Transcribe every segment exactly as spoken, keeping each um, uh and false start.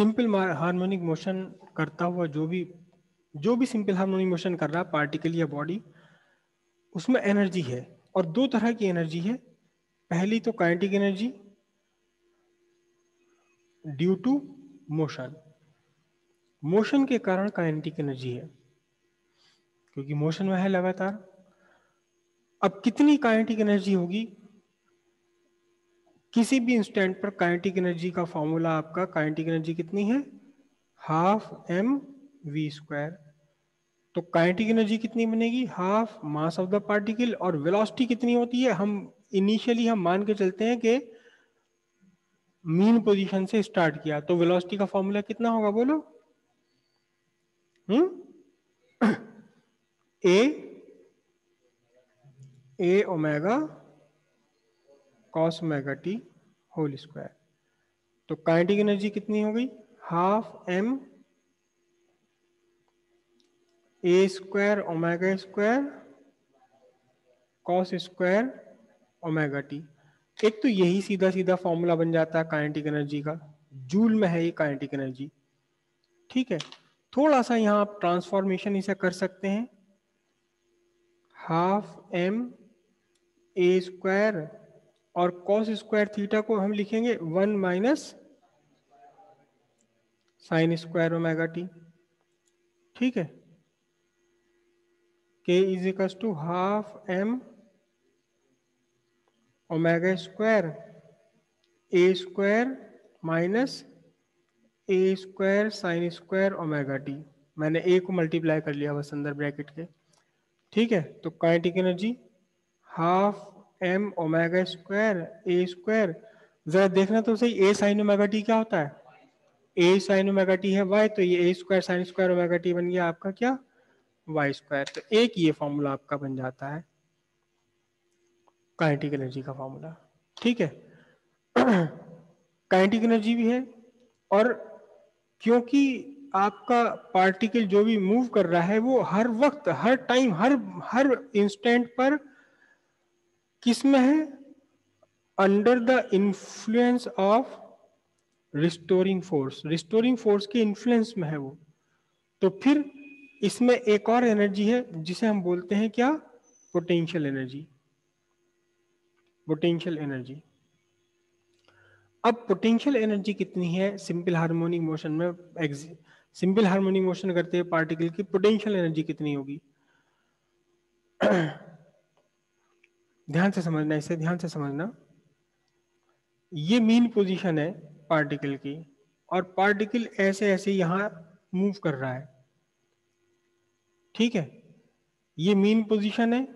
Simple harmonic motion करता हुआ जो भी जो भी सिंपल हार्मोनिक मोशन कर रहा है पार्टिकल या बॉडी, उसमें एनर्जी है। और दो तरह की एनर्जी है, पहली तो kinetic energy due to motion, motion के कारण काइनेटिक एनर्जी है क्योंकि मोशन में है लगातार। अब कितनी काइनेटिक एनर्जी होगी, किसी भी इंस्टेंट पर काइनेटिक एनर्जी का फॉर्मूला आपका, काइनेटिक एनर्जी कितनी है, हाफ एम वी स्क्वायर। तो काइनेटिक एनर्जी कितनी बनेगी, half mass of the particle. और वेलोसिटी कितनी होती है, हम इनिशियली हम मान के चलते हैं कि मीन पोजीशन से स्टार्ट किया, तो वेलोसिटी का फॉर्मूला कितना होगा बोलो, hmm, a a omega cos omega t whole square. तो काइनेटिक एनर्जी कितनी हो गई, half m a square omega square cos square omega t. एक तो यही सीधा सीधा फॉर्मूला बन जाता है काइनेटिक एनर्जी का, जूल में है ये काइनेटिक एनर्जी, ठीक है। थोड़ा सा यहाँ आप ट्रांसफॉर्मेशन इसे कर सकते हैं, हाफ एम ए स्क्वायर और कॉस स्क्वायर थीटा को हम लिखेंगे one minus sine square omega t, ठीक है। K is equals to half m omega square a square minus a square sine square omega t. मैंने ए को multiply कर लिया बस अंदर ब्रैकेट के, ठीक है। तो kinetic energy half m omega square a square, जरा देखना तो सही ए साइन ओमेगा टी क्या होता है, ए साइन ओमेगा टी है वाई, तो ये a square sine square omega t बन गया आपका क्या, वाई स्क्वायर। तो एक ये फॉर्मूला आपका बन जाता है काइनेटिक एनर्जी का फॉर्मूला, ठीक है। काइनेटिक एनर्जी भी है, और क्योंकि आपका पार्टिकल जो भी मूव कर रहा है वो हर वक्त हर टाइम हर हर इंस्टेंट पर किस में है, under the influence of restoring force, restoring force के इन्फ्लुएंस में है वो। तो फिर इसमें एक और एनर्जी है जिसे हम बोलते हैं क्या, पोटेंशियल एनर्जी, पोटेंशियल एनर्जी। अब पोटेंशियल एनर्जी कितनी है सिंपल हार्मोनिक मोशन में, सिंपल हार्मोनिक मोशन करते हैं पार्टिकल की पोटेंशियल एनर्जी कितनी होगी, ध्यान से समझना, इसे ध्यान से समझना। ये मीन पोजीशन है पार्टिकल की और पार्टिकल ऐसे ऐसे यहां मूव कर रहा है, ठीक है। ये मीन पोजीशन है,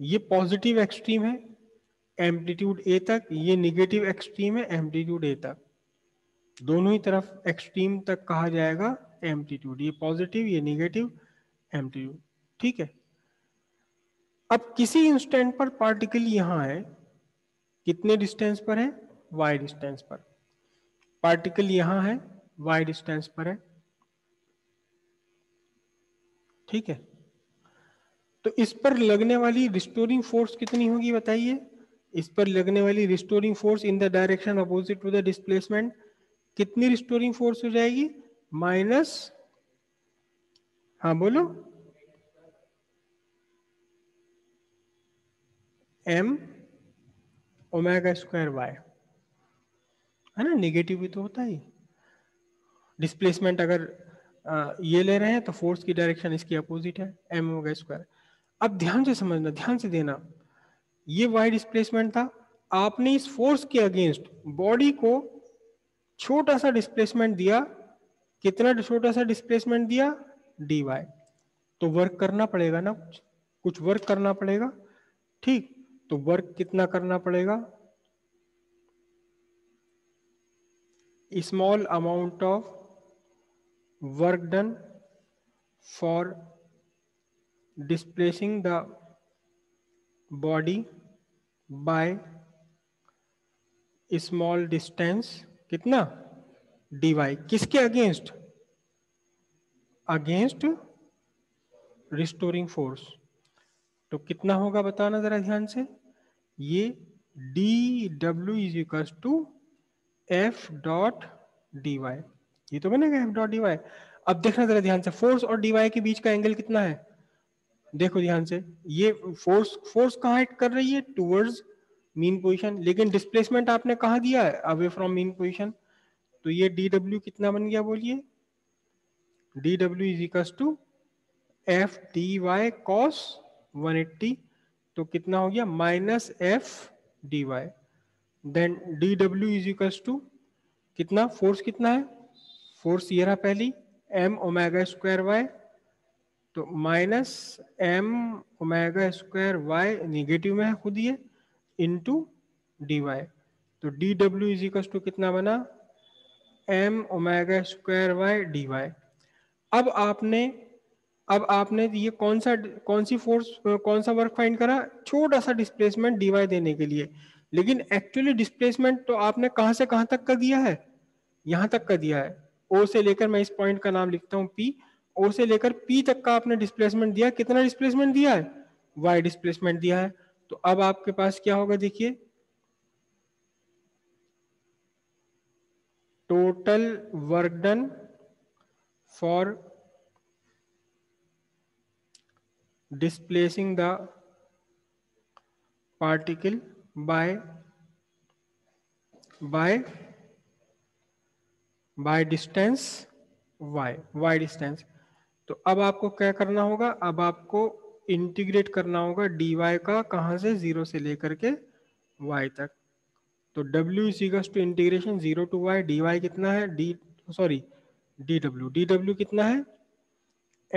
ये पॉजिटिव एक्सट्रीम है एम्पलीट्यूड ए तक, ये निगेटिव एक्सट्रीम है एम्पलीट्यूड ए तक, दोनों ही तरफ एक्सट्रीम तक कहा जाएगा एम्पलीट्यूड, ये पॉजिटिव ये निगेटिव एम्पलीट्यूड, ठीक है। अब किसी इंस्टेंट पर पार्टिकल यहाँ है, कितने डिस्टेंस पर है, वाई डिस्टेंस पर, पार्टिकल यहाँ है वाई डिस्टेंस पर है, ठीक है। तो इस पर लगने वाली रिस्टोरिंग फोर्स कितनी होगी बताइए, इस पर लगने वाली restoring force in the direction opposite to the displacement, कितनी रिस्टोरिंग फोर्स हो जाएगी, माइनस, हाँ बोलो, एम ओमेगा स्क्वायर वाई, है ना, नेगेटिव भी तो होता ही। डिस्प्लेसमेंट अगर आ, ये ले रहे हैं तो फोर्स की डायरेक्शन इसकी अपोजिट है, एम ओमेगा स्क्वायर। अब ध्यान से समझना, ध्यान से देना, ये वाई डिस्प्लेसमेंट था, आपने इस फोर्स के अगेंस्ट बॉडी को छोटा सा डिस्प्लेसमेंट दिया, कितना छोटा सा डिस्प्लेसमेंट दिया, डी वाई। तो वर्क करना पड़ेगा ना, कुछ कुछ वर्क करना पड़ेगा, ठीक। तो वर्क कितना करना पड़ेगा, small amount of work done for displacing the body by small distance, कितना, डी वाई, किसके अगेंस्ट, अगेंस्ट रिस्टोरिंग फोर्स। तो कितना होगा बताना जरा ध्यान से, ये डी डब्ल्यू is equals to f dot d y, ये तो बनेगा एफ डॉट डी वाई। अब देखना जरा ध्यान से, फोर्स और डी वाई के बीच का एंगल कितना है, देखो ध्यान से, ये फोर्स फोर्स कहाँ एक्ट कर रही है, टूवर्ड्स मीन पोजीशन, लेकिन डिस्प्लेसमेंट आपने कहाँ दिया है, अवे फ्रॉम मीन पोजीशन। तो ये डी डब्ल्यू कितना बन गया बोलिए, डी डब्ल्यू is equals to f d y cos one eighty, तो कितना हो गया minus f d y, then d डब्ल्यू इज इक्वल्स टू कितना, फोर्स कितना है, फोर्स ये रहा पहली एम ओमेगा स्क्वायर वाई, तो minus m omega square y negative में है खुद ये, इनटू डी वाई। तो डी डब्ल्यू इज इक्वल्स टू कितना बना, m omega square y d y. अब आपने अब आपने ये कौन सा कौन सी फोर्स कौन सा वर्क फाइंड करा, छोटा सा डिस्प्लेसमेंट डी वाई देने के लिए, लेकिन एक्चुअली डिस्प्लेसमेंट तो आपने कहाँ से कहाँ तक का दिया है, यहाँ तक का दिया है, ओ से लेकर, मैं इस पॉइंट का नाम लिखता हूँ पी, ओ से लेकर पी तक का आपने डिस्प्लेसमेंट दिया, कितना डिस्प्लेसमेंट दिया है, वाई डिस्प्लेसमेंट दिया है। तो अब आपके पास क्या होगा देखिए, total work done for displacing the particle by by by distance y y distance। तो अब आपको क्या करना होगा, अब आपको इंटीग्रेट करना होगा डी वाई का, कहाँ से, जीरो से लेकर के y तक। तो w is equal to integration zero to y d y कितना है, d sorry D W D डब्ल्यू कितना है,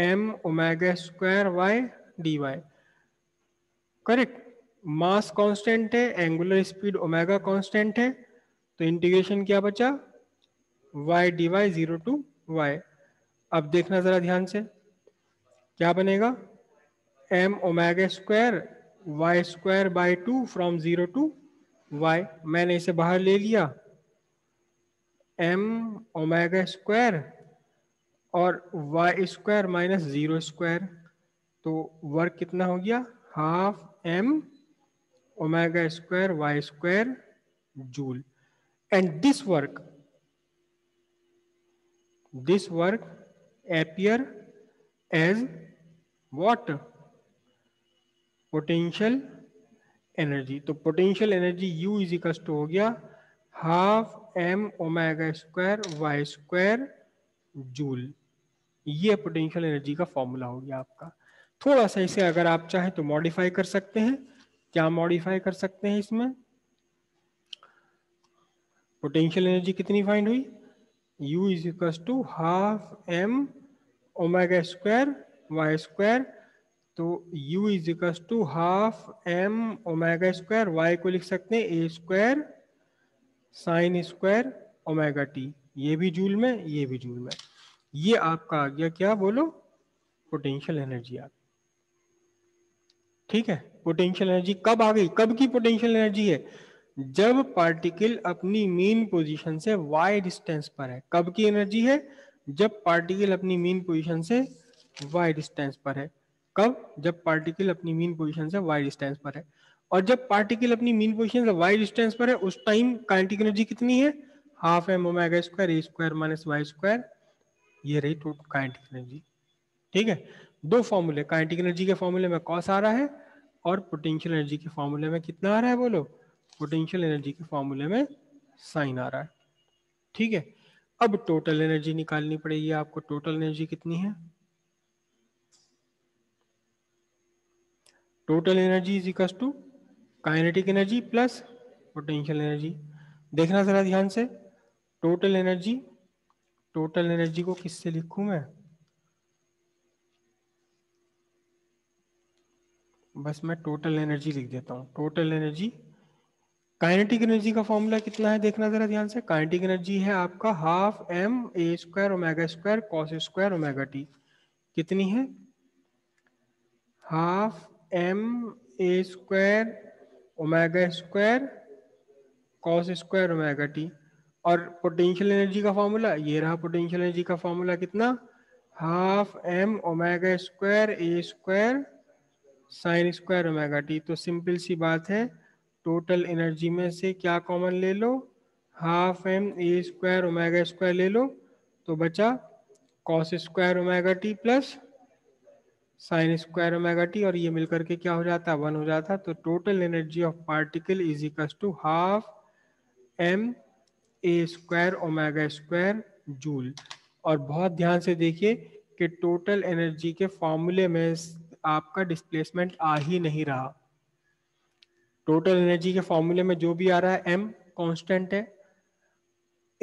m omega square y d y, correct. Mass constant है, एंगुलर स्पीड ओमेगा कांस्टेंट है, तो इंटीग्रेशन क्या बचा, y d y zero to y. अब देखना जरा ध्यान से क्या बनेगा, m omega square y square by two from zero to y, मैंने इसे बाहर ले लिया, एम ओमेगा स्क्वायर और y square minus zero square, तो वर्क कितना हो गया, half m omega square y square joule. And this work this work appear as what, potential energy. तो potential energy U is equal to हो गया half m omega square y square joule, ये potential energy का formula हो गया आपका। थोड़ा सा इसे अगर आप चाहें तो मॉडिफाई कर सकते हैं, क्या मॉडिफाई कर सकते हैं इसमें, पोटेंशियल एनर्जी कितनी फाइंड हुई, U is equal to half m omega square y square, तो U is equal to half m omega square y को लिख सकते हैं a square sine square omega t, ये भी जूल में ये भी जूल में, ये आपका आ गया क्या बोलो, पोटेंशियल एनर्जी आ गई। ठीक है, पोटेंशियल एनर्जी कब आ गई, कब की पोटेंशियल एनर्जी है, जब पार्टिकल अपनी मीन पोजीशन से y डिस्टेंस पर है। कब की एनर्जी है, जब पार्टिकल अपनी मीन पोजीशन से y डिस्टेंस पर है। कब, जब पार्टिकल अपनी मीन पोजीशन से y डिस्टेंस पर है, और जब पार्टिकल अपनी मीन पोजीशन से y डिस्टेंस पर है उस टाइम काइनेटिक एनर्जी कितनी है, half m omega square a square minus y square, ये रही टोटल काइनेटिक एनर्जी। ठीक है, दो फॉर्मूले, काइनेटिक एनर्जी के फॉर्मूले में कॉस आ रहा है और पोटेंशियल एनर्जी के फॉर्मूले में कितना आ रहा है बोलो, पोटेंशियल एनर्जी के फॉर्मूले में साइन आ रहा है। ठीक है, अब टोटल एनर्जी निकालनी पड़ेगी आपको, टोटल एनर्जी कितनी है, total energy is equal to kinetic energy plus potential energy. देखना जरा ध्यान से, टोटल एनर्जी टोटल एनर्जी को किससे लिखूं मैं, बस मैं टोटल एनर्जी लिख देता हूं। टोटल एनर्जी, काइनेटिक एनर्जी का फॉर्मूला कितना है, देखना जरा ध्यान से, काइनेटिक एनर्जी है आपका half m a square omega square cos square omega t, कितनी है, half m a square omega square cos square omega t, और पोटेंशियल एनर्जी का फॉर्मूला, ये रहा पोटेंशियल एनर्जी का फॉर्मूला कितना, half m omega square a square sine square omega t. तो simple सी बात है, टोटल एनर्जी में से क्या कॉमन ले लो, half m a square omega square ले लो तो बचा cos square omega t plus sine square omega t और ये मिलकर के क्या हो जाता है, वन हो जाता है। तो total energy of particle is equals to half m a square omega square joule. और बहुत ध्यान से देखिए कि टोटल एनर्जी के फॉर्मूले में आपका डिस्प्लेसमेंट आ ही नहीं रहा। टोटल एनर्जी के फॉर्मूले में जो भी आ रहा है m कांस्टेंट है,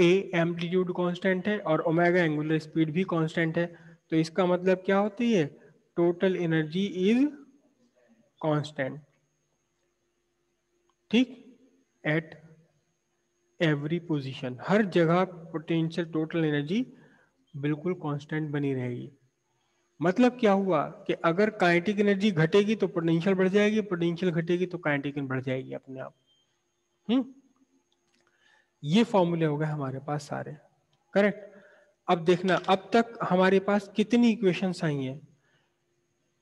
a एम्पलीट्यूड कांस्टेंट है और ओमेगा एंगुलर स्पीड भी कांस्टेंट है। तो इसका मतलब क्या होती है, टोटल एनर्जी इज कांस्टेंट, ठीक, एट एवरी पोजीशन। हर जगह पोटेंशियल टोटल एनर्जी बिल्कुल कांस्टेंट बनी रहेगी। मतलब क्या हुआ कि अगर काइनेटिक एनर्जी घटेगी तो पोटेंशियल बढ़ जाएगी, पोटेंशियल घटेगी तो काइनेटिक एनर्जी बढ़ जाएगी अपने आप। हम्म, ये फॉर्मूले हो गए हमारे पास सारे, करेक्ट। अब देखना अब तक हमारे पास कितनी इक्वेशंस आई हैं,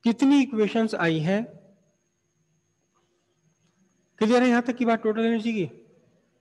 कितनी इक्वेशंस आई हैं, क्लियर है यहाँ तक की बात टोटल एनर्जी की।